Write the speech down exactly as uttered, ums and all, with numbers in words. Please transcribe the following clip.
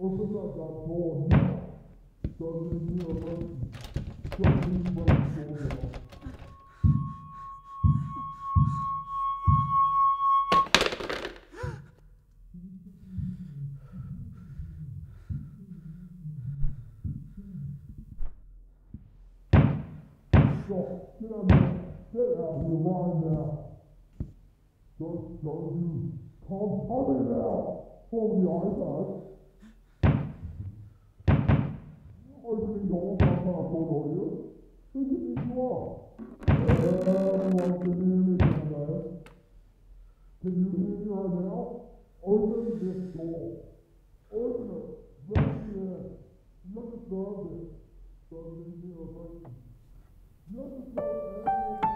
Open up that door now. Don't be afraid. Don't be afraid. So, get out of your mind now. Don't, don't you come coming now from the iPad. Opening your own iPad for you. Who do you think you are? Everyone can hear me tonight. Can you hear me right now? Open this door. Open it. Right here. Look at the service. Don't leave me alone. Look at the service.